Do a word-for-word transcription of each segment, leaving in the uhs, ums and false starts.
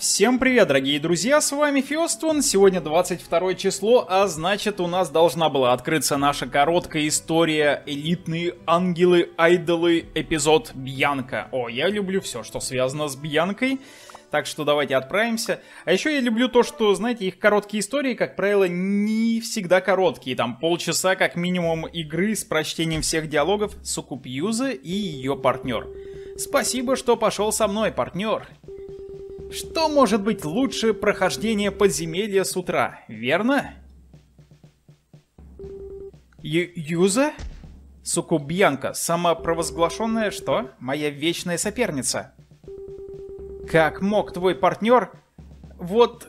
Всем привет, дорогие друзья, с вами Феостон, сегодня двадцать второе число, а значит у нас должна была открыться наша короткая история «Элитные ангелы-айдолы», эпизод «Бьянка». О, я люблю все, что связано с Бьянкой, так что давайте отправимся. А еще я люблю то, что, знаете, их короткие истории, как правило, не всегда короткие, там полчаса как минимум игры с прочтением всех диалогов. Сукупьюзы и ее партнер. Спасибо, что пошел со мной, партнер. Что может быть лучше прохождения подземелья с утра, верно? Ю Юза? Сукубьянка, самопровозглашенная что? Моя вечная соперница. Как мог твой партнер? Вот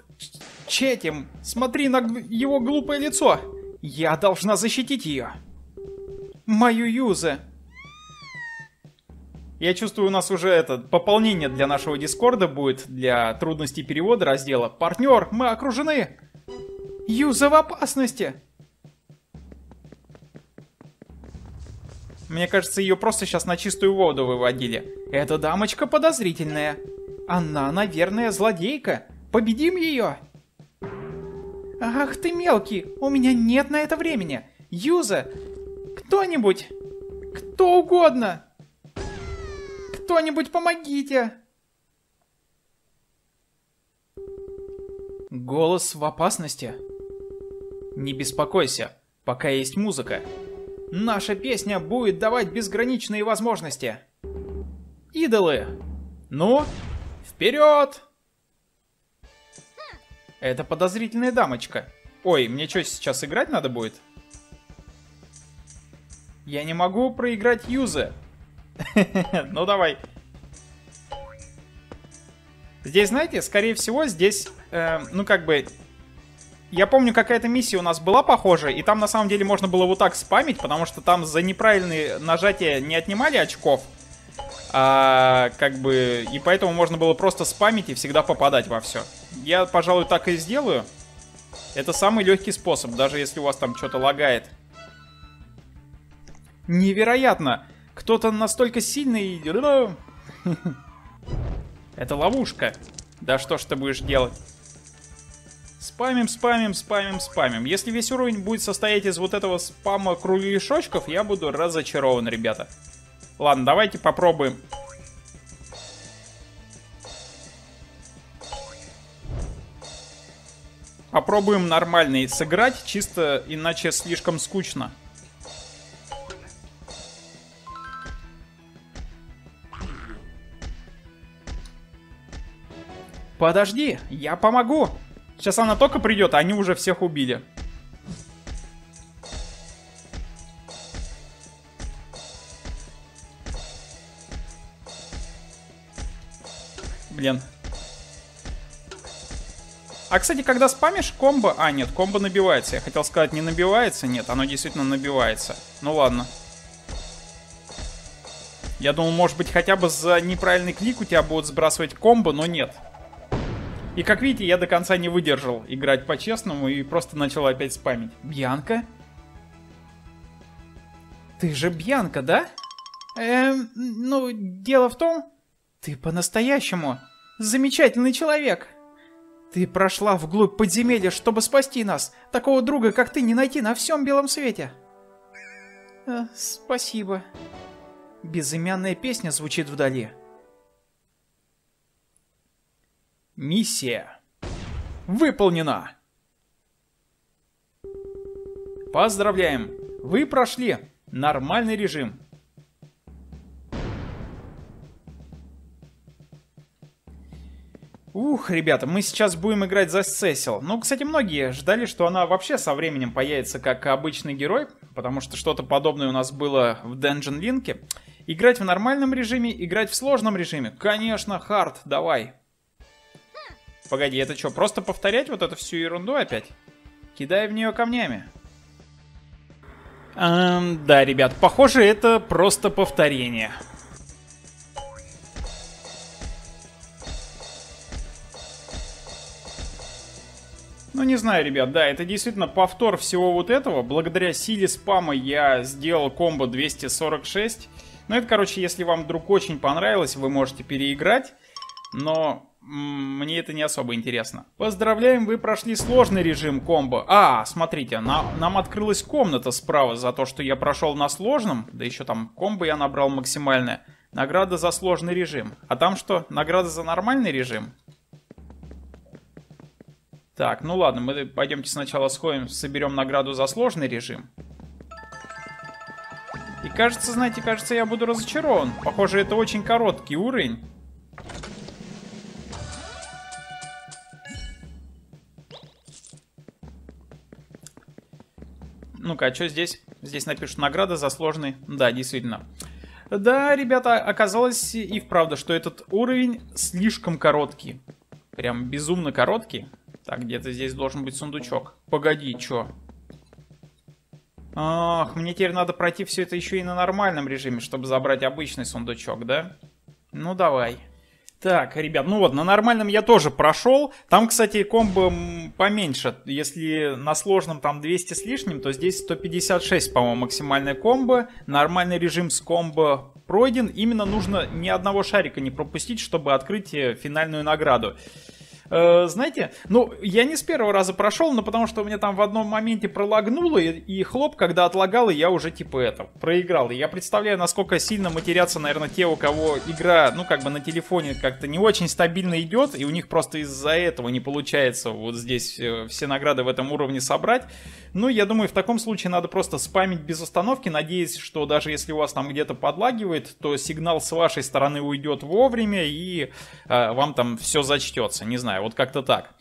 Четим, смотри на его глупое лицо. Я должна защитить ее. Мою Юза. Я чувствую, у нас уже это пополнение для нашего Дискорда будет, для трудностей перевода раздела. Партнер, мы окружены! Юза в опасности! Мне кажется, ее просто сейчас на чистую воду выводили. Эта дамочка подозрительная. Она, наверное, злодейка. Победим ее! Ах ты мелкий, у меня нет на это времени. Юза, кто-нибудь, кто угодно... Кто-нибудь помогите! Голос в опасности. Не беспокойся, пока есть музыка. Наша песня будет давать безграничные возможности. Идолы! Ну, вперед! Это подозрительная дамочка. Ой, мне что, сейчас играть надо будет? Я не могу проиграть Юзе. Ну давай. Здесь, знаете, скорее всего, здесь, э, ну как бы, я помню, какая-то миссия у нас была похожая, и там на самом деле можно было вот так спамить, потому что там за неправильные нажатия не отнимали очков, а, как бы, и поэтому можно было просто спамить и всегда попадать во все. Я, пожалуй, так и сделаю. Это самый легкий способ, даже если у вас там что-то лагает. Невероятно! Кто-то настолько сильный... Это ловушка. Да что ж ты будешь делать? Спамим, спамим, спамим, спамим. Если весь уровень будет состоять из вот этого спама кругляшочков, я буду разочарован, ребята. Ладно, давайте попробуем. Попробуем нормальный сыграть, чисто иначе слишком скучно. Подожди, я помогу. Сейчас она только придет, а они уже всех убили. Блин. А, кстати, когда спамишь, комбо... А, нет, комбо набивается. Я хотел сказать, не набивается. Нет, оно действительно набивается. Ну ладно. Я думал, может быть, хотя бы за неправильный клик у тебя будут сбрасывать комбо, но нет. И как видите, я до конца не выдержал играть по-честному и просто начал опять спамить. Бьянка? Ты же Бьянка, да? Эм, ну, дело в том, ты по-настоящему замечательный человек. Ты прошла вглубь подземелья, чтобы спасти нас. Такого друга, как ты, не найти на всем белом свете. Э, спасибо. Безымянная песня звучит вдали. Миссия выполнена. Поздравляем! Вы прошли нормальный режим. Ух, ребята, мы сейчас будем играть за Сесил. Ну, кстати, многие ждали, что она вообще со временем появится как обычный герой, потому что что-то подобное у нас было в Дэнджон Линке. Играть в нормальном режиме, играть в сложном режиме. Конечно, хард, давай. Погоди, это что, просто повторять вот эту всю ерунду опять? Кидай в нее камнями. Эм, да, ребят, похоже, это просто повторение. Ну, не знаю, ребят, да, это действительно повтор всего вот этого. Благодаря силе спама я сделал комбо двести сорок шесть. Ну, это, короче, если вам вдруг очень понравилось, вы можете переиграть. Но... мне это не особо интересно. Поздравляем, вы прошли сложный режим комбо. А, смотрите, на, нам открылась комната справа за то, что я прошел на сложном. Да еще там комбо я набрал максимальное. Награда за сложный режим. А там что? Награда за нормальный режим? Так, ну ладно, мы пойдемте сначала сходим, соберем награду за сложный режим. И кажется, знаете, кажется, я буду разочарован. Похоже, это очень короткий уровень. Ну-ка, а что здесь? Здесь напишут награда за сложный. Да, действительно. Да, ребята, оказалось и вправду, что этот уровень слишком короткий. Прям безумно короткий. Так, где-то здесь должен быть сундучок. Погоди, чё? Ах, мне теперь надо пройти все это еще и на нормальном режиме, чтобы забрать обычный сундучок, да? Ну, давай. Так, ребят, ну вот, на нормальном я тоже прошел. Там, кстати, комбо поменьше. Если на сложном там двести с лишним, то здесь сто пятьдесят шесть, по-моему, максимальная комбо. Нормальный режим с комбо пройден. Именно нужно ни одного шарика не пропустить, чтобы открыть финальную награду. Э, знаете, ну, я не с первого раза прошел, но потому что у меня там в одном моменте пролагнуло, и, и хлоп, когда отлагал, и я уже, типа, это, проиграл. И я представляю, насколько сильно матерятся, наверное, те, у кого игра, ну, как бы на телефоне как-то не очень стабильно идет, и у них просто из-за этого не получается вот здесь э, все награды в этом уровне собрать. Ну, я думаю, в таком случае надо просто спамить без остановки, надеясь, что даже если у вас там где-то подлагивает, то сигнал с вашей стороны уйдет вовремя, и э, вам там все зачтется, не знаю. Вот как-то так.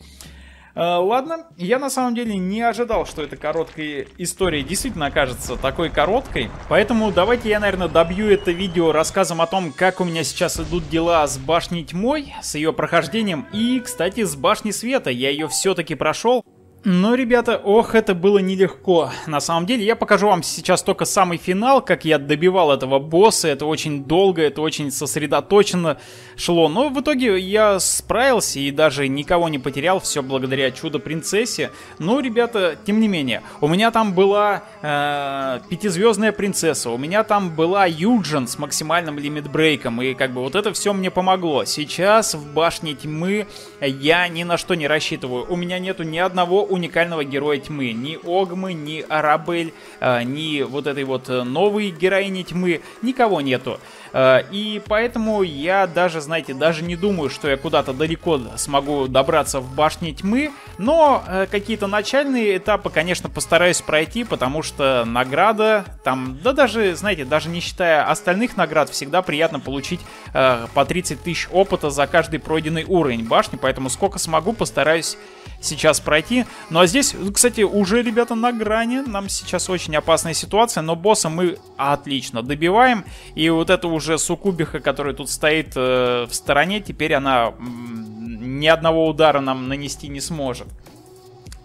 Ладно, я на самом деле не ожидал, что эта короткая история действительно окажется такой короткой. Поэтому давайте я, наверное, добью это видео рассказом о том, как у меня сейчас идут дела с Башней Тьмой, с ее прохождением и, кстати, с Башней Света. Я ее все-таки прошел. Но, ребята, ох, это было нелегко. На самом деле, я покажу вам сейчас только самый финал, как я добивал этого босса. Это очень долго, это очень сосредоточенно шло. Но в итоге я справился и даже никого не потерял. Все благодаря чудо-принцессе. Ну, ребята, тем не менее, у меня там была э, пятизвездная принцесса. У меня там была Юджин с максимальным лимит-брейком. И как бы вот это все мне помогло. Сейчас в Башне Тьмы я ни на что не рассчитываю. У меня нету ни одного уникального героя тьмы. Ни Огмы, ни Арабель, э, ни вот этой вот новой героини тьмы. Никого нету. Э, и поэтому я даже, знаете, даже не думаю, что я куда-то далеко смогу добраться в Башне Тьмы. Но э, какие-то начальные этапы, конечно, постараюсь пройти, потому что награда там, да даже, знаете, даже не считая остальных наград, всегда приятно получить э, по тридцать тысяч опыта за каждый пройденный уровень башни. Поэтому сколько смогу, постараюсь сейчас пройти. Ну а здесь, кстати, уже, ребята, на грани. Нам сейчас очень опасная ситуация, но босса мы отлично добиваем. И вот эта уже суккубиха, которая тут стоит э, в стороне, теперь она ни одного удара нам нанести не сможет.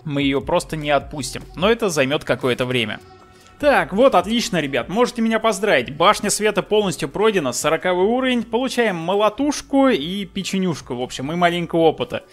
Мы ее просто не отпустим. Но это займет какое-то время. Так, вот, отлично, ребят, можете меня поздравить. Башня Света полностью пройдена, сороковой уровень. Получаем молотушку и печенюшку, в общем, и маленького опыта.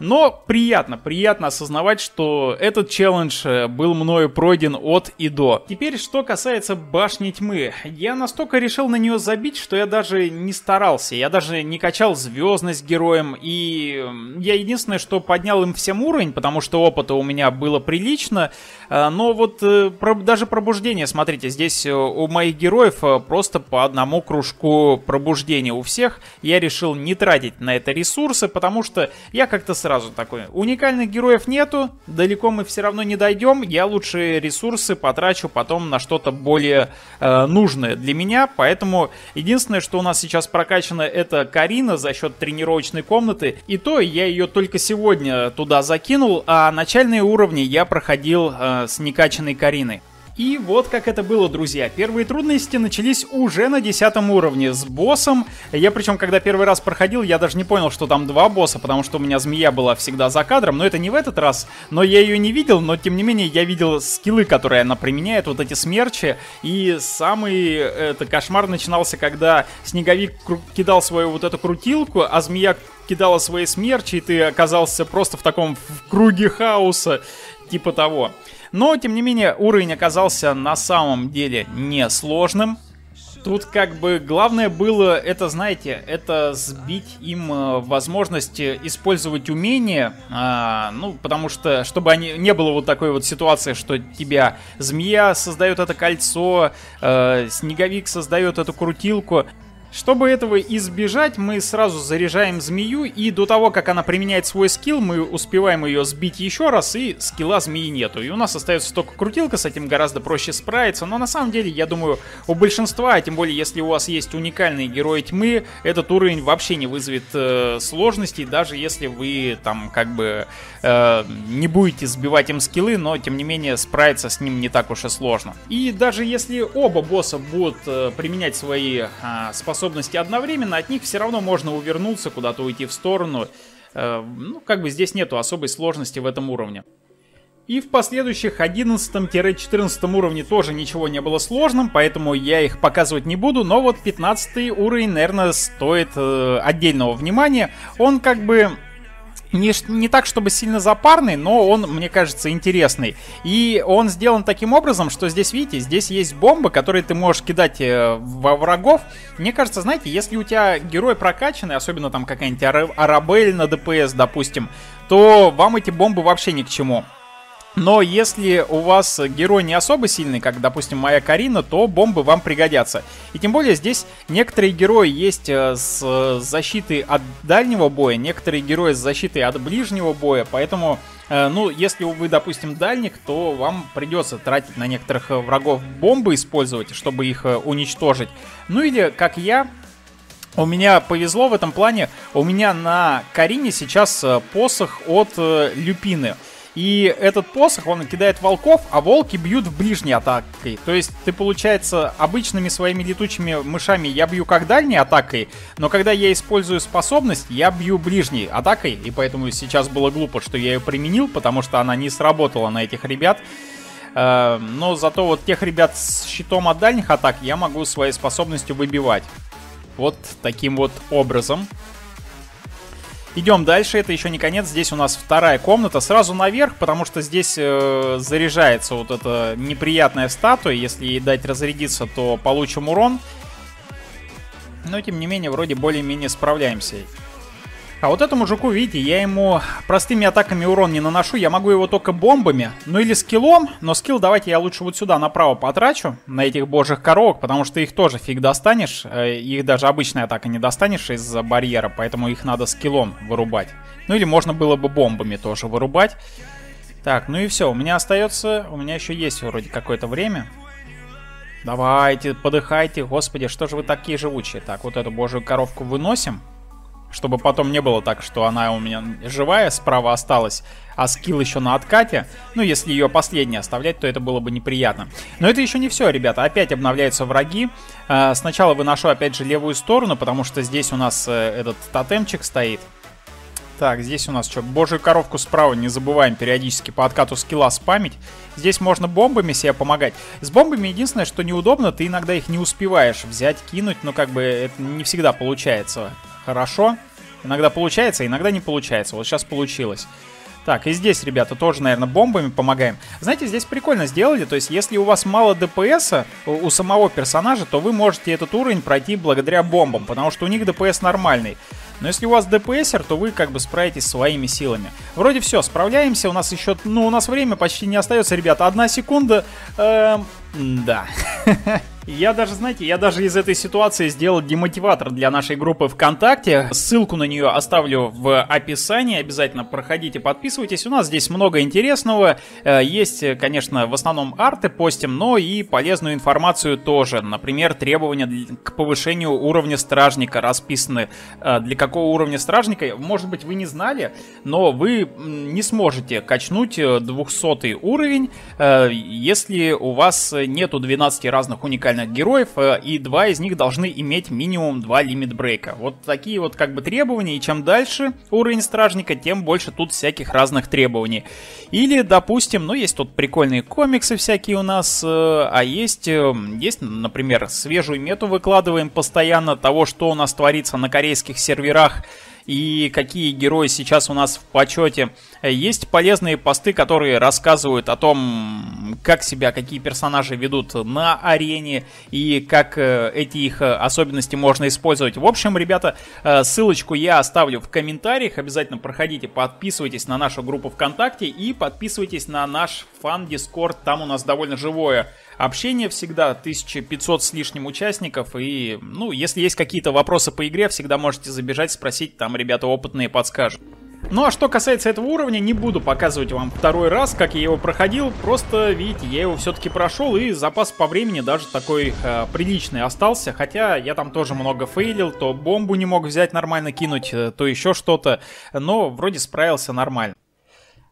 Но приятно, приятно осознавать, что этот челлендж был мною пройден от и до. Теперь, что касается Башни Тьмы. Я настолько решил на нее забить, что я даже не старался. Я даже не качал звездность героем. И я единственное, что поднял им всем уровень, потому что опыта у меня было прилично. Но вот даже пробуждение, смотрите, здесь у моих героев просто по одному кружку пробуждения у всех. Я решил не тратить на это ресурсы, потому что я как-то сразу... Сразу такой. Уникальных героев нету, далеко мы все равно не дойдем. Я лучше ресурсы потрачу потом на что-то более э, нужное для меня. Поэтому единственное, что у нас сейчас прокачано, это Карина за счет тренировочной комнаты. И то я ее только сегодня туда закинул, а начальные уровни я проходил э, с некачанной Кариной. И вот как это было, друзья. Первые трудности начались уже на десятом уровне с боссом. Я причем, когда первый раз проходил, я даже не понял, что там два босса, потому что у меня змея была всегда за кадром. Но это не в этот раз, но я ее не видел. Но тем не менее, я видел скиллы, которые она применяет, вот эти смерчи. И самый это, кошмар начинался, когда снеговик кидал свою вот эту крутилку, а змея кидала свои смерчи, и ты оказался просто в таком в круге хаоса, типа того. Но, тем не менее, уровень оказался на самом деле несложным. Тут как бы главное было, это, знаете, это сбить им возможность использовать умения, а, ну, потому что, чтобы они, не было вот такой вот ситуации, что тебя змея создает это кольцо, а, снеговик создает эту крутилку. Чтобы этого избежать, мы сразу заряжаем змею, и до того, как она применяет свой скилл, мы успеваем ее сбить еще раз, и скилла змеи нету. И у нас остается только крутилка, с этим гораздо проще справиться, но на самом деле, я думаю, у большинства, а тем более, если у вас есть уникальные герои тьмы, этот уровень вообще не вызовет э, сложностей, даже если вы там как бы э, не будете сбивать им скиллы, но тем не менее справиться с ним не так уж и сложно. И даже если оба босса будут э, применять свои э, способности, одновременно, от них все равно можно увернуться, куда-то уйти в сторону. Ну, как бы здесь нету особой сложности в этом уровне. И в последующих одиннадцатом-четырнадцатом уровне тоже ничего не было сложным, поэтому я их показывать не буду. Но вот пятнадцатый уровень, наверное, стоит отдельного внимания. Он как бы... Не, не так, чтобы сильно запарный, но он, мне кажется, интересный. И он сделан таким образом, что здесь, видите, здесь есть бомбы, которые ты можешь кидать во врагов. Мне кажется, знаете, если у тебя герой прокачанный, особенно там какая-нибудь Арабель на ДПС, допустим, то вам эти бомбы вообще ни к чему. Но если у вас герой не особо сильный, как, допустим, моя Карина, то бомбы вам пригодятся. И тем более здесь некоторые герои есть с защитой от дальнего боя, некоторые герои с защитой от ближнего боя, поэтому... Ну, если вы, допустим, дальник, то вам придется тратить на некоторых врагов бомбы, использовать, чтобы их уничтожить. Ну или, как я... У меня повезло в этом плане, у меня на Карине сейчас посох от Люпины. И этот посох, он кидает волков, а волки бьют в ближней атакой. То есть ты, получается, обычными своими летучими мышами я бью как дальней атакой, но когда я использую способность, я бью ближней атакой. И поэтому сейчас было глупо, что я ее применил, потому что она не сработала на этих ребят. Но зато вот тех ребят с щитом от дальних атак я могу своей способностью выбивать. Вот таким вот образом. Идем дальше, это еще не конец, здесь у нас вторая комната, сразу наверх, потому что здесь э, заряжается вот эта неприятная статуя, если ей дать разрядиться, то получим урон. Но тем не менее, вроде более-менее справляемся. А вот этому жуку, видите, я ему простыми атаками урон не наношу, я могу его только бомбами, ну или скиллом, но скилл давайте я лучше вот сюда направо потрачу, на этих божьих коровок, потому что их тоже фиг достанешь, их даже обычной атакой не достанешь из-за барьера, поэтому их надо скиллом вырубать. Ну или можно было бы бомбами тоже вырубать. Так, ну и все, у меня остается, у меня еще есть вроде какое-то время. Давайте, подыхайте, господи, что же вы такие живучие. Так, вот эту божью коровку выносим. Чтобы потом не было так, что она у меня живая справа осталась, а скилл еще на откате. Ну, если ее последней оставлять, то это было бы неприятно. Но это еще не все, ребята. Опять обновляются враги. Сначала выношу опять же левую сторону, потому что здесь у нас этот тотемчик стоит. Так, здесь у нас что? Божью коровку справа не забываем периодически по откату скилла спамить. Здесь можно бомбами себе помогать. С бомбами единственное, что неудобно, ты иногда их не успеваешь взять, кинуть. Но как бы это не всегда получается. Хорошо. Иногда получается, иногда не получается. Вот сейчас получилось. Так, и здесь, ребята, тоже, наверное, бомбами помогаем. Знаете, здесь прикольно сделали. То есть, если у вас мало ДПС у самого персонажа, то вы можете этот уровень пройти благодаря бомбам, потому что у них ДПС нормальный. Но если у вас ДПСер, то вы как бы справитесь своими силами. Вроде все, справляемся. У нас еще, ну, у нас время почти не остается, ребята. Одна секунда. Эм, да. Я даже, знаете, я даже из этой ситуации сделал демотиватор для нашей группы ВКонтакте. Ссылку на нее оставлю в описании. Обязательно проходите, подписывайтесь. У нас здесь много интересного. Есть, конечно, в основном арты постим, но и полезную информацию тоже. Например, требования к повышению уровня стражника расписаны. Для какого Какого уровня стражника, может быть, вы не знали, но вы не сможете качнуть двухсотый уровень, если у вас нету двенадцати разных уникальных героев, и два из них должны иметь минимум два лимит-брейка. Вот такие вот как бы требования, и чем дальше уровень стражника, тем больше тут всяких разных требований. Или, допустим, ну есть тут прикольные комиксы всякие у нас, а есть, есть, например, свежую мету выкладываем постоянно того, что у нас творится на корейских серверах, и какие герои сейчас у нас в почете. Есть полезные посты, которые рассказывают о том, как себя, какие персонажи ведут на арене и как эти их особенности можно использовать. В общем, ребята, ссылочку я оставлю в комментариях. Обязательно проходите, подписывайтесь на нашу группу ВКонтакте и подписывайтесь на наш фан-дискорд. Там у нас довольно живое общение всегда, тысяча пятьсот с лишним участников. И, ну, если есть какие-то вопросы по игре, всегда можете забежать, спросить, там ребята опытные подскажут. Ну а что касается этого уровня, не буду показывать вам второй раз, как я его проходил. Просто, видите, я его все-таки прошел, и запас по времени даже такой э, приличный остался. Хотя я там тоже много фейлил, то бомбу не мог взять нормально кинуть, то еще что-то. Но вроде справился нормально.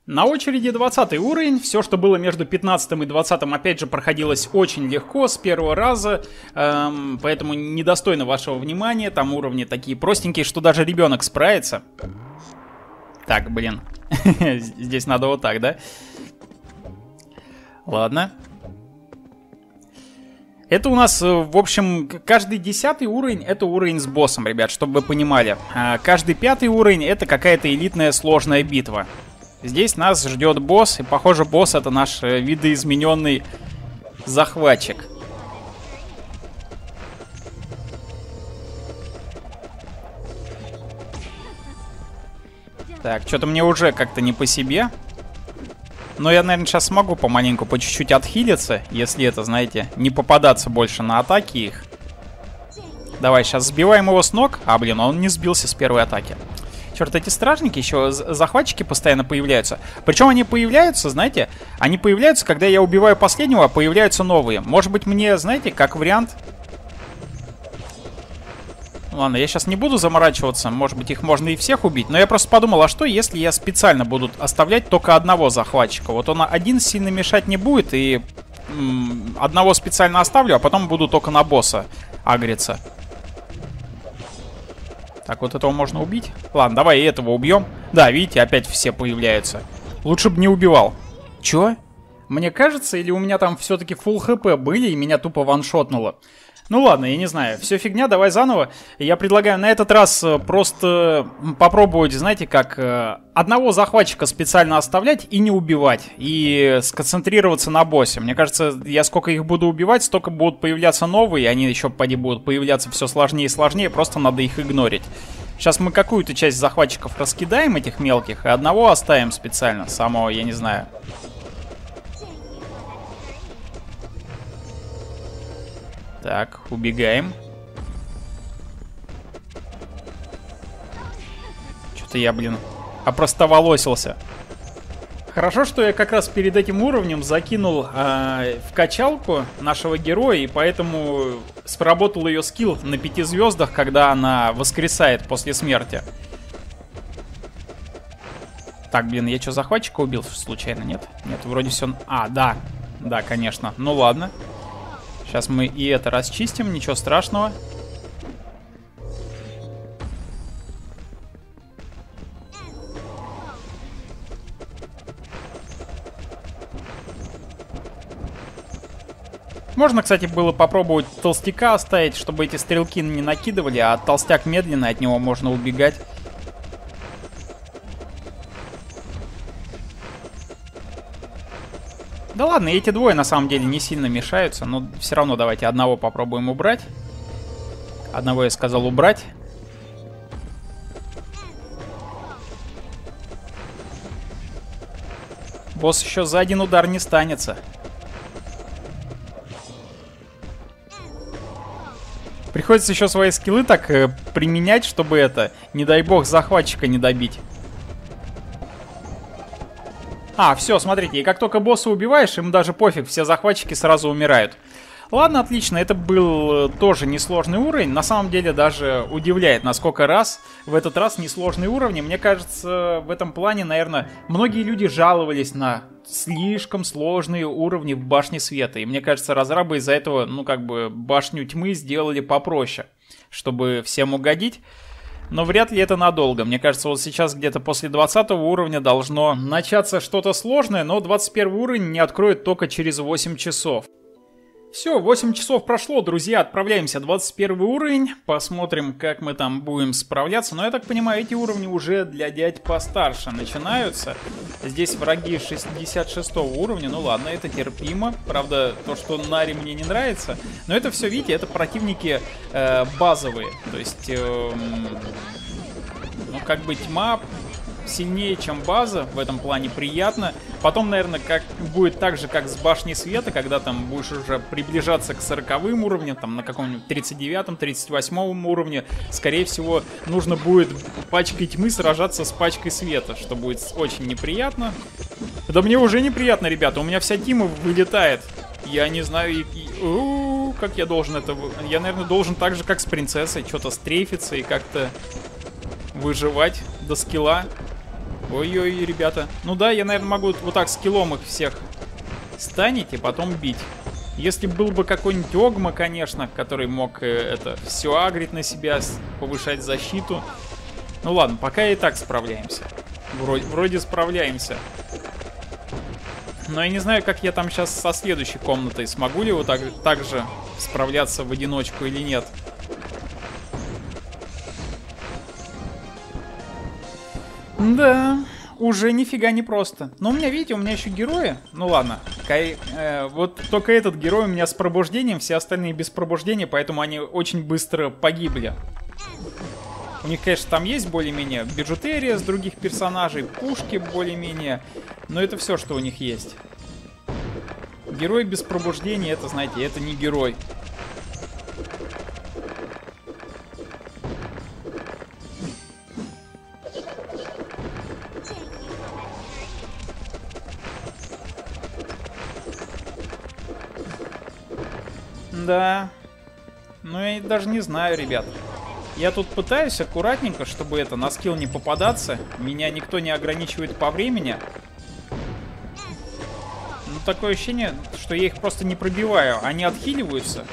На очереди двадцатый уровень. Все, что было между пятнадцатым и двадцатым, опять же, проходилось очень легко, с первого раза. Эм, поэтому недостойно вашего внимания. Там уровни такие простенькие, что даже ребенок справится. Так, блин. Здесь надо вот так, да? Ладно. Это у нас, в общем, каждый десятый уровень — это уровень с боссом, ребят, чтобы вы понимали. А каждый пятый уровень — это какая-то элитная сложная битва. Здесь нас ждет босс, и, похоже, босс — это наш видоизмененный захватчик. Так, что-то мне уже как-то не по себе. Но я, наверное, сейчас смогу помаленьку, по чуть-чуть отхилиться, если это, знаете, не попадаться больше на атаки их. Давай, сейчас сбиваем его с ног. А, блин, он не сбился с первой атаки. Черт, эти стражники, еще захватчики постоянно появляются. Причем они появляются, знаете, они появляются, когда я убиваю последнего, а появляются новые. Может быть, мне, знаете, как вариант... Ладно, я сейчас не буду заморачиваться, может быть, их можно и всех убить. Но я просто подумал, а что, если я специально буду оставлять только одного захватчика? Вот он один сильно мешать не будет, и м, одного специально оставлю, а потом буду только на босса агриться. Так, вот этого можно убить. Ладно, давай и этого убьем. Да, видите, опять все появляются. Лучше бы не убивал. Чё? Мне кажется, или у меня там все-таки фулл хп были, и меня тупо ваншотнуло? Ну ладно, я не знаю, все фигня, давай заново. Я предлагаю на этот раз просто попробовать, знаете, как одного захватчика специально оставлять и не убивать. И сконцентрироваться на боссе. Мне кажется, я сколько их буду убивать, столько будут появляться новые. Они еще, поди, будут появляться все сложнее и сложнее, просто надо их игнорить. Сейчас мы какую-то часть захватчиков раскидаем, этих мелких, и одного оставим специально, самого, я не знаю... Так, убегаем. Что-то я, блин, опростоволосился. Хорошо, что я как раз перед этим уровнем закинул э, в качалку нашего героя, и поэтому сработал ее скилл на пяти звездах, когда она воскресает после смерти. Так, блин, я что, захватчика убил случайно? Нет? Нет, вроде все... А, да, да, конечно. Ну ладно. Сейчас мы и это расчистим, ничего страшного. Можно, кстати, было попробовать толстяка оставить, чтобы эти стрелки не накидывали, а толстяк медленно, от него можно убегать. Да ладно, эти двое на самом деле не сильно мешаются, но все равно давайте одного попробуем убрать. Одного я сказал убрать. Босс еще за один удар не станется. Приходится еще свои скиллы так э, применять, чтобы это, не дай бог, захватчика не добить. А, все, смотрите, и как только босса убиваешь, им даже пофиг, все захватчики сразу умирают. Ладно, отлично, это был тоже несложный уровень. На самом деле даже удивляет, насколько раз в этот раз несложные уровни. Мне кажется, в этом плане, наверное, многие люди жаловались на слишком сложные уровни в Башне Света. И мне кажется, разрабы из-за этого, ну, как бы, Башню Тьмы сделали попроще, чтобы всем угодить. Но вряд ли это надолго. Мне кажется, вот сейчас где-то после двадцатого уровня должно начаться что-то сложное, но двадцать первый уровень не откроют только через восемь часов. Все, восемь часов прошло, друзья, отправляемся, двадцать первый уровень, посмотрим, как мы там будем справляться, но я так понимаю, эти уровни уже для дядь постарше начинаются, здесь враги шестьдесят шестого уровня, ну ладно, это терпимо, правда, то, что Нари мне не нравится, но это все, видите, это противники э, базовые, то есть, э, ну как бы тьма сильнее, чем база, в этом плане приятно. Потом, наверное, как будет так же, как с Башней Света, когда там будешь уже приближаться к сороковым уровням, там на каком-нибудь тридцать девятом, тридцать восьмом уровне, скорее всего, нужно будет пачкой тьмы сражаться с пачкой света, что будет очень неприятно. Да мне уже неприятно, ребята, у меня вся тима вылетает. Я не знаю, и, и, у, как я должен это... Я, наверное, должен так же, как с принцессой, что-то стрейфиться и как-то выживать до скилла. Ой-ой, ребята. Ну да, я, наверное, могу вот так скиллом их всех станить и потом бить. Если был бы какой-нибудь Огма, конечно, который мог это все агрить на себя, повышать защиту. Ну ладно, пока и так справляемся. Вроде, вроде справляемся. Но я не знаю, как я там сейчас со следующей комнатой. Смогу ли вот так, так же справляться в одиночку или нет? Да, уже нифига не просто. Но у меня, видите, у меня еще герои. Ну ладно, Кай, э, вот только этот герой у меня с пробуждением, все остальные без пробуждения, поэтому они очень быстро погибли. У них, конечно, там есть более-менее бижутерия с других персонажей, пушки более-менее, но это все, что у них есть. Герой без пробуждения, это, знаете, это не герой. Да, ну я даже не знаю, ребят. Я тут пытаюсь аккуратненько, чтобы это, на скилл не попадаться. Меня никто не ограничивает по времени. Ну такое ощущение, что я их просто не пробиваю. Они отхиливаются.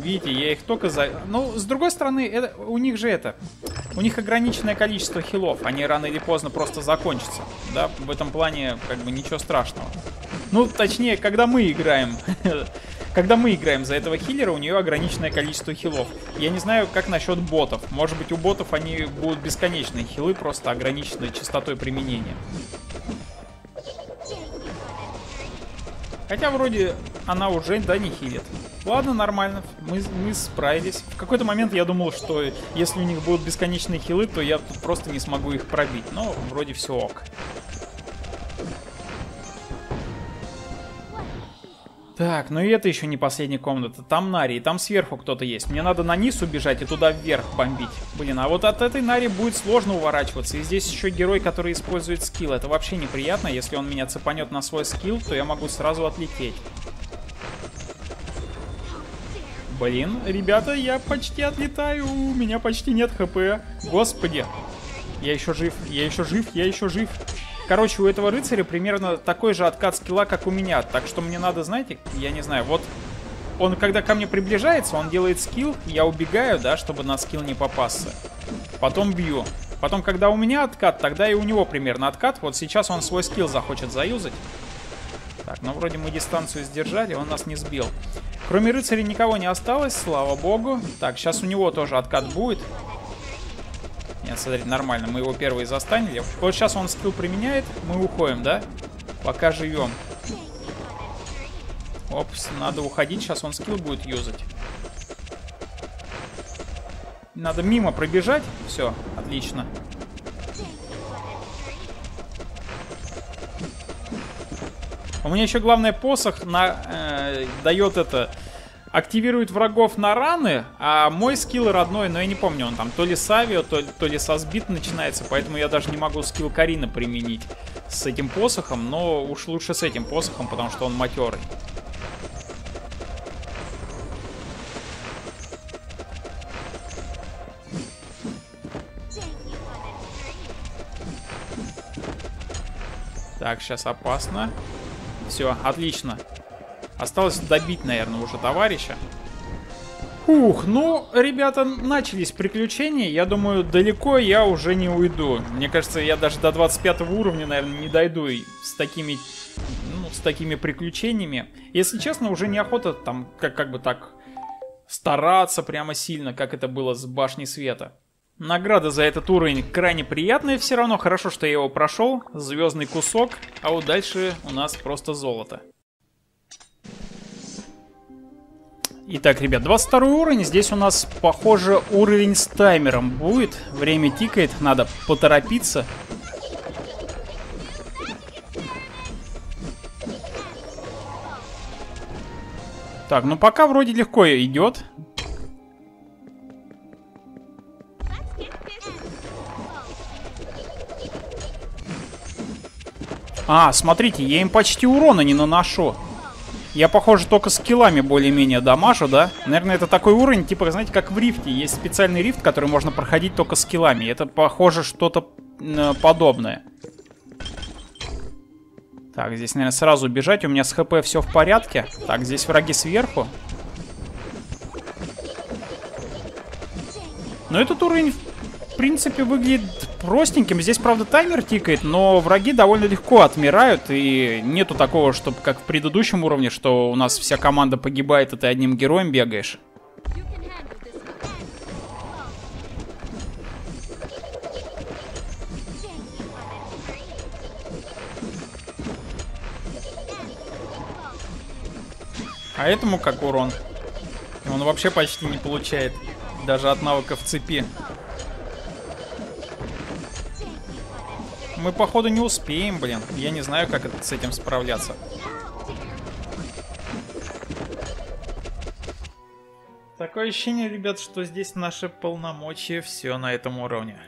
Видите, я их только за... Ну, с другой стороны, это... у них же это... У них ограниченное количество хилов. Они рано или поздно просто закончатся. Да, в этом плане как бы ничего страшного. Ну, точнее, когда мы играем... Когда мы играем за этого хилера, у нее ограниченное количество хилов. Я не знаю, как насчет ботов. Может быть, у ботов они будут бесконечные хилы, просто ограниченные частотой применения. Хотя вроде она уже, да, не хилит. Ладно, нормально, мы, мы справились. В какой-то момент я думал, что если у них будут бесконечные хилы, то я тут просто не смогу их пробить. Но вроде все ок. Так, ну и это еще не последняя комната. Там Нари, и там сверху кто-то есть. Мне надо на низ убежать и туда вверх бомбить. Блин, а вот от этой Нари будет сложно уворачиваться. И здесь еще герой, который использует скилл. Это вообще неприятно. Если он меня цепанет на свой скилл, то я могу сразу отлететь. Блин, ребята, я почти отлетаю. У меня почти нет хп. Господи. Я еще жив, я еще жив, я еще жив. Короче, у этого рыцаря примерно такой же откат скилла, как у меня. Так что мне надо, знаете, я не знаю, вот он когда ко мне приближается, он делает скилл, я убегаю, да, чтобы на скилл не попасться. Потом бью. Потом, когда у меня откат, тогда и у него примерно откат. Вот сейчас он свой скилл захочет заюзать. Так, ну вроде мы дистанцию сдержали, он нас не сбил. Кроме рыцаря никого не осталось, слава богу. Так, сейчас у него тоже откат будет. Нет, смотрите, нормально, мы его первые застанили. Вот сейчас он скилл применяет, мы уходим, да? Пока живем. Опс, надо уходить, сейчас он скилл будет юзать. Надо мимо пробежать, все, отлично. У меня еще главное посох на, э, дает это... Активирует врагов на раны, а мой скилл родной, но я не помню, он там то ли с авио, то, то ли со сбит начинается, поэтому я даже не могу скилл Карина применить с этим посохом, но уж лучше с этим посохом, потому что он матерый. Так, сейчас опасно. Все, отлично. Осталось добить, наверное, уже товарища. Ух, ну, ребята, начались приключения. Я думаю, далеко я уже не уйду. Мне кажется, я даже до двадцать пятого уровня, наверное, не дойду и с такими, ну, с такими приключениями. Если честно, уже неохота там как, как бы так стараться прямо сильно, как это было с Башней Света. Награда за этот уровень крайне приятная все равно. Хорошо, что я его прошел. Звездный кусок. А вот дальше у нас просто золото. Итак, ребят, двадцать второй уровень. Здесь у нас, похоже, уровень с таймером будет. Время тикает, надо поторопиться. Так, ну пока вроде легко идет. А, смотрите, я им почти урона не наношу. Я, похоже, только скиллами более-менее дамажу, да? Наверное, это такой уровень, типа, знаете, как в рифте. Есть специальный рифт, который можно проходить только скиллами. Это, похоже, что-то подобное. Так, здесь, наверное, сразу бежать. У меня с хп все в порядке. Так, здесь враги сверху. Но этот уровень... в принципе, выглядит простеньким. Здесь, правда, таймер тикает, но враги довольно легко отмирают. И нету такого, чтобы как в предыдущем уровне, что у нас вся команда погибает, а ты одним героем бегаешь. А этому как урон? Он вообще почти не получает. Даже от навыков цепи. Мы, походу, не успеем, блин. Я не знаю, как это, с этим справляться. Такое ощущение, ребят, что здесь наши полномочия все на этом уровне.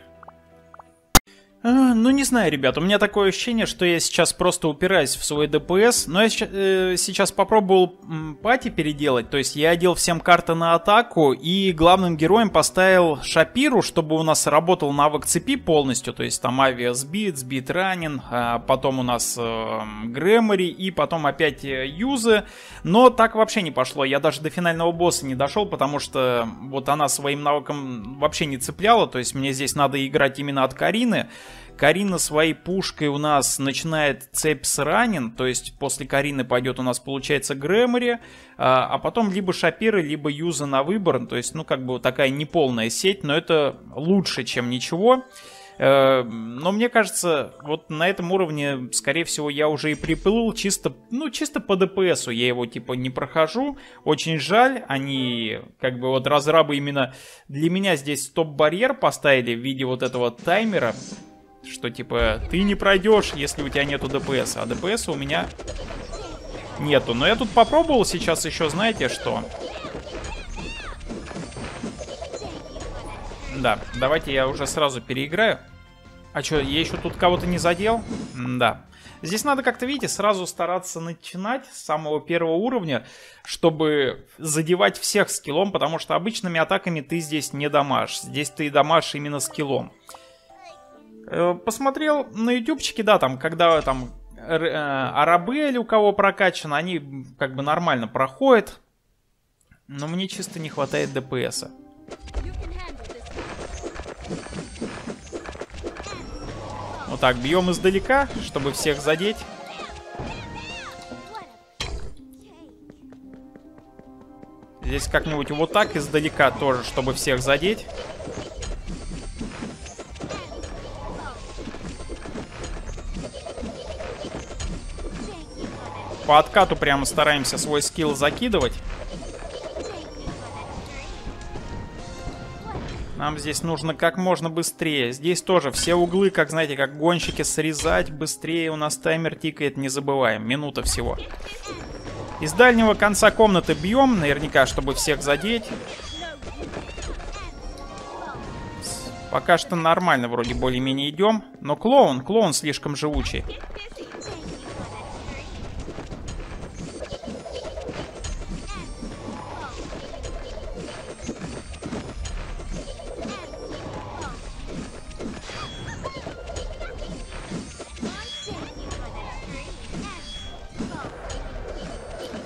А, ну, не знаю, ребят. У меня такое ощущение, что я сейчас просто упираюсь в свой ДПС. Но я э, сейчас попробовал м, пати переделать. То есть я одел всем карты на атаку и главным героем поставил Шапиру, чтобы у нас работал навык цепи полностью. То есть там авиасбит, сбит ранен, а потом у нас э, Грэмори и потом опять Юзы. Но так вообще не пошло. Я даже до финального босса не дошел, потому что вот она своим навыком вообще не цепляла. То есть мне здесь надо играть именно от Карины. Карина своей пушкой у нас начинает цепь с ранен, то есть после Карины пойдет у нас, получается, Грэмори, а потом либо Шапира, либо Юза на выбор, то есть, ну, как бы такая неполная сеть, но это лучше, чем ничего. Но мне кажется, вот на этом уровне, скорее всего, я уже и приплыл чисто, ну, чисто по ДПСу. Я его, типа, не прохожу. Очень жаль, они, как бы, вот разрабы именно для меня здесь стоп-барьер поставили в виде вот этого таймера. Что, типа, ты не пройдешь, если у тебя нету ДПС. А ДПС у меня нету. Но я тут попробовал сейчас еще, знаете, что... Да, давайте я уже сразу переиграю. А что, я еще тут кого-то не задел? Да. Здесь надо как-то, видите, сразу стараться начинать с самого первого уровня, чтобы задевать всех скиллом, потому что обычными атаками ты здесь не дамажишь. Здесь ты дамажишь именно скиллом. Посмотрел на ютубчике, да, там, когда там Арабель у кого прокачана, они как бы нормально проходят. Но мне чисто не хватает ДПСа. Вот так, бьем издалека, чтобы всех задеть. Здесь как-нибудь вот так издалека тоже, чтобы всех задеть. По откату прямо стараемся свой скилл закидывать. Нам здесь нужно как можно быстрее. Здесь тоже все углы, как, знаете, как гонщики, срезать быстрее. У нас таймер тикает, не забываем. Минута всего. Из дальнего конца комнаты бьем, наверняка, чтобы всех задеть. Пока что нормально вроде более-менее идем. Но клоун, клоун слишком живучий.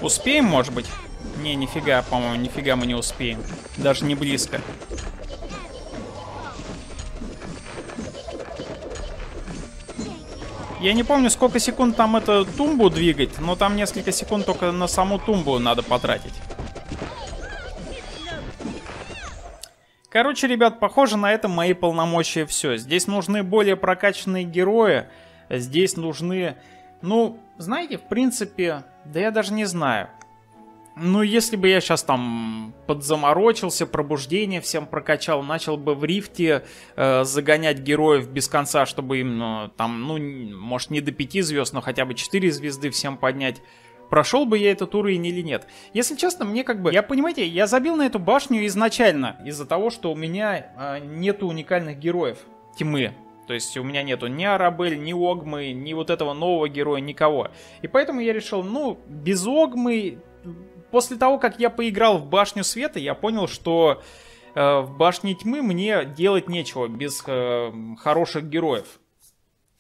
Успеем, может быть? Не, нифига, по-моему, нифига мы не успеем. Даже не близко. Я не помню, сколько секунд там эту тумбу двигать, но там несколько секунд только на саму тумбу надо потратить. Короче, ребят, похоже, на этом мои полномочия все. Здесь нужны более прокачанные герои. Здесь нужны... Ну, знаете, в принципе... Да я даже не знаю. Ну, если бы я сейчас там подзаморочился, пробуждение всем прокачал, начал бы в рифте э, загонять героев без конца, чтобы им ну, там, ну, может, не до пяти звезд, но хотя бы четыре звезды всем поднять. Прошел бы я этот уровень или нет? Если честно, мне как бы... Я, понимаете, я забил на эту башню изначально из-за того, что у меня э, нету уникальных героев тьмы. То есть у меня нету ни Арабель, ни Огмы, ни вот этого нового героя, никого. И поэтому я решил, ну, без Огмы... После того, как я поиграл в Башню Света, я понял, что э, в Башне Тьмы мне делать нечего без э, хороших героев.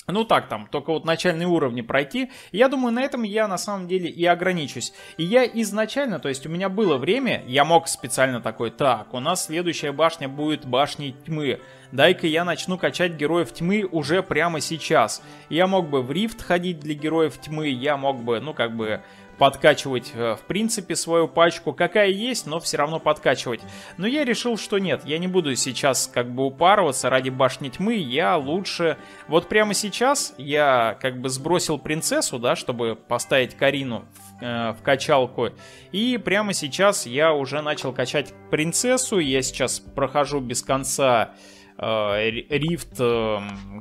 Ну так там, только вот начальные уровни пройти. Я думаю, на этом я на самом деле и ограничусь. И я изначально, то есть у меня было время, я мог специально такой, так, у нас следующая башня будет Башней Тьмы. Дай-ка я начну качать героев тьмы уже прямо сейчас. Я мог бы в рифт ходить для героев тьмы, я мог бы, ну как бы... подкачивать, в принципе, свою пачку, какая есть, но все равно подкачивать. Но я решил, что нет, я не буду сейчас как бы упарываться ради башни тьмы, я лучше... Вот прямо сейчас я как бы сбросил принцессу, да, чтобы поставить Карину в, э, в качалку, и прямо сейчас я уже начал качать принцессу, я сейчас прохожу без конца... рифт,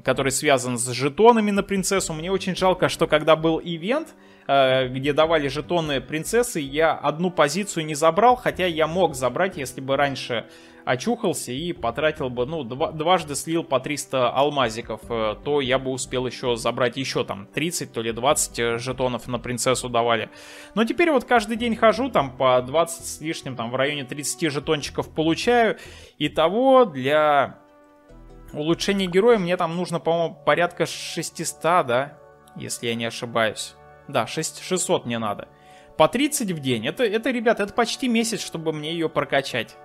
который связан с жетонами на принцессу. Мне очень жалко, что когда был ивент, где давали жетоны принцессы, я одну позицию не забрал, хотя я мог забрать, если бы раньше очухался и потратил бы, ну, два, дважды слил по триста алмазиков, то я бы успел еще забрать еще там тридцать, то ли двадцать жетонов на принцессу давали. Но теперь вот каждый день хожу, там по двадцать с лишним, там в районе тридцати жетончиков получаю. Итого для... улучшение героя мне там нужно, по-моему, порядка шестисот, да? Если я не ошибаюсь. Да, шестьсот мне надо. По тридцать в день. Это, это, ребят, это почти месяц, чтобы мне ее прокачать.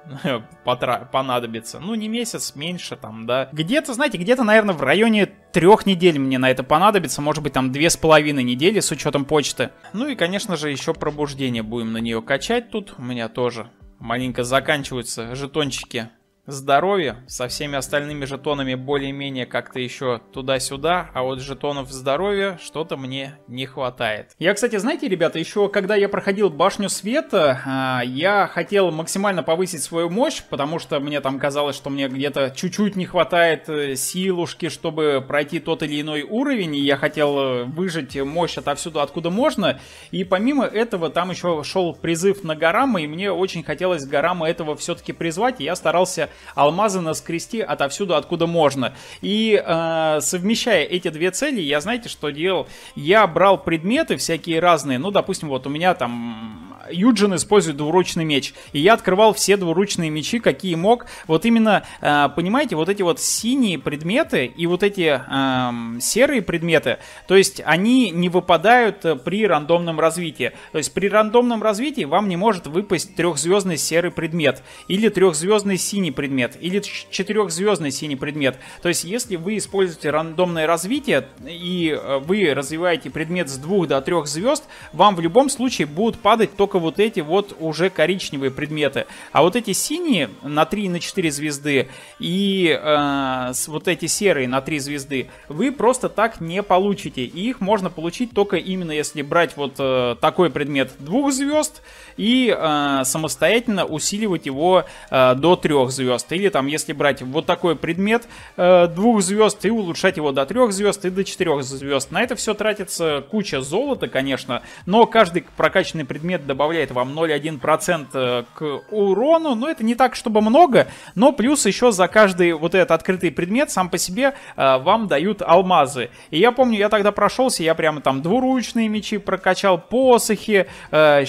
Понадобится. Ну, не месяц, меньше там, да. Где-то, знаете, где-то, наверное, в районе трех недель мне на это понадобится. Может быть, там две с половиной недели с учетом почты. Ну и, конечно же, еще пробуждение будем на нее качать тут. У меня тоже маленько заканчиваются жетончики. Здоровье со всеми остальными жетонами более-менее как-то еще туда-сюда, а вот жетонов здоровья что-то мне не хватает. Я, кстати, знаете, ребята, еще когда я проходил Башню Света, я хотел максимально повысить свою мощь, потому что мне там казалось, что мне где-то чуть-чуть не хватает силушки, чтобы пройти тот или иной уровень, и я хотел выжать мощь отовсюду, откуда можно, и помимо этого там еще шел призыв на Горама, и мне очень хотелось Горама этого все-таки призвать, и я старался... алмазы наскрести отовсюду, откуда можно. И э, совмещая эти две цели, я, знаете, что делал? Я брал предметы всякие разные. Ну, допустим, вот у меня там Юджин использует двуручный меч. И я открывал все двуручные мечи, какие мог. Вот именно, э, понимаете, вот эти вот синие предметы и вот эти э, серые предметы, то есть они не выпадают при рандомном развитии. То есть при рандомном развитии вам не может выпасть трехзвездный серый предмет или трехзвездный синий предмет. предмет или четырехзвездный синий предмет. То есть, если вы используете рандомное развитие и вы развиваете предмет с двух до трех звезд, вам в любом случае будут падать только вот эти вот уже коричневые предметы. А вот эти синие на три и на четыре звезды и э, вот эти серые на три звезды вы просто так не получите. И их можно получить только именно если брать вот э, такой предмет двух звезд и э, самостоятельно усиливать его э, до трех звезд. Или там, если брать вот такой предмет э, двух звезд и улучшать его до трех звезд и до четырех звезд. На это все тратится куча золота, конечно, но каждый прокачанный предмет добавляет вам ноль целых одна десятая процента к урону, но это не так, чтобы много, но плюс еще за каждый вот этот открытый предмет сам по себе э, вам дают алмазы. И я помню, я тогда прошелся, я прямо там двуручные мечи прокачал, посохи, э,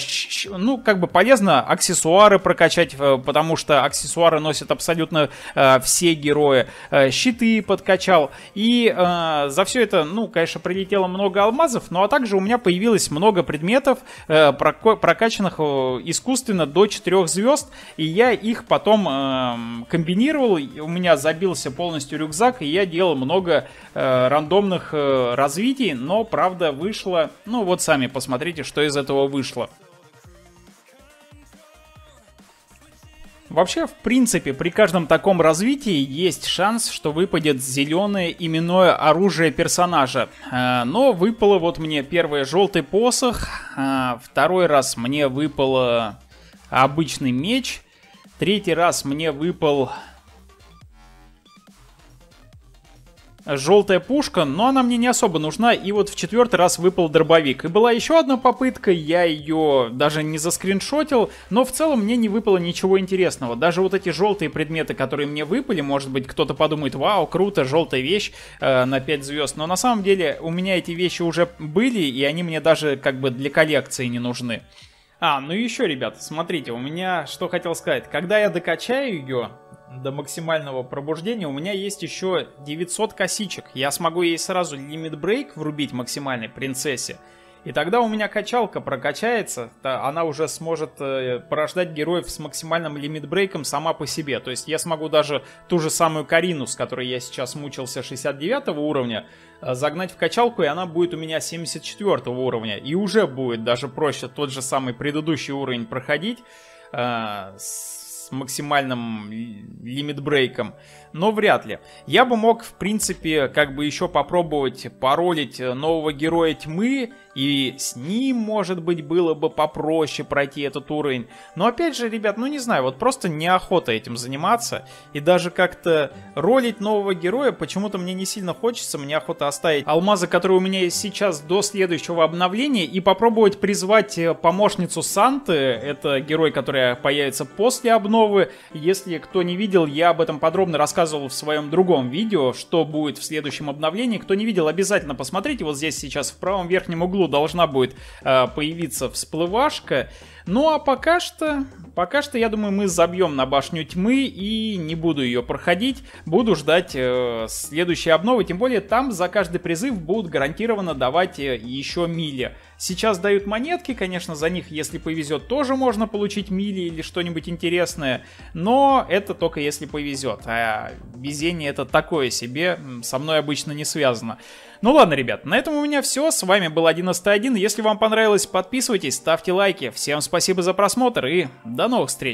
ну, как бы полезно аксессуары прокачать, э, потому что аксессуары носят абсолютно э, все герои, э, щиты подкачал. И э, за все это, ну, конечно, прилетело много алмазов. Ну, а также у меня появилось много предметов, э, прокачанных прокачанных искусственно до четырёх звезд, и я их потом э, комбинировал, у меня забился полностью рюкзак, и я делал много э, рандомных э, развитий, но правда вышло, ну вот сами посмотрите, что из этого вышло. Вообще, в принципе, при каждом таком развитии есть шанс, что выпадет зеленое именное оружие персонажа. Но выпало вот мне первое желтый посох, второй раз мне выпал обычный меч, третий раз мне выпал желтая пушка, но она мне не особо нужна, и вот в четвертый раз выпал дробовик. И была еще одна попытка, я ее даже не заскриншотил, но в целом мне не выпало ничего интересного. Даже вот эти желтые предметы, которые мне выпали, может быть, кто-то подумает, вау, круто, желтая вещь э, на пять звезд, но на самом деле у меня эти вещи уже были, и они мне даже как бы для коллекции не нужны. А, ну и еще, ребята, смотрите, у меня, что хотел сказать, когда я докачаю ее до максимального пробуждения, у меня есть еще девятьсот косичек. Я смогу ей сразу лимит-брейк врубить максимальной принцессе. И тогда у меня качалка прокачается, она уже сможет порождать героев с максимальным лимит-брейком сама по себе. То есть я смогу даже ту же самую Карину, с которой я сейчас мучился шестьдесят девятого уровня, загнать в качалку, и она будет у меня семьдесят четвёртого уровня. И уже будет даже проще тот же самый предыдущий уровень проходить э, с... с максимальным лимит-брейком, но вряд ли. Я бы мог, в принципе, как бы еще попробовать паролить нового героя тьмы, и с ним, может быть, было бы попроще пройти этот уровень. Но опять же, ребят, ну не знаю, вот просто неохота этим заниматься, и даже как-то ролить нового героя почему-то мне не сильно хочется, мне охота оставить алмазы, которые у меня сейчас до следующего обновления, и попробовать призвать помощницу Санты, это герой, который появится после обновления. Если кто не видел, я об этом подробно рассказывал в своем другом видео, что будет в следующем обновлении. Кто не видел, обязательно посмотрите. Вот здесь сейчас в правом верхнем углу должна будет э, появиться всплывашка. Ну а пока что, пока что, я думаю, мы забьем на башню тьмы и не буду ее проходить. Буду ждать э, следующей обновы. Тем более там за каждый призыв будут гарантированно давать э, еще мили. Сейчас дают монетки, конечно, за них, если повезет, тоже можно получить мили или что-нибудь интересное. Но это только если повезет. А везение это такое себе, со мной обычно не связано. Ну ладно, ребят, на этом у меня все. С вами был одиннадцатый один. Если вам понравилось, подписывайтесь, ставьте лайки. Всем спасибо за просмотр и до новых встреч.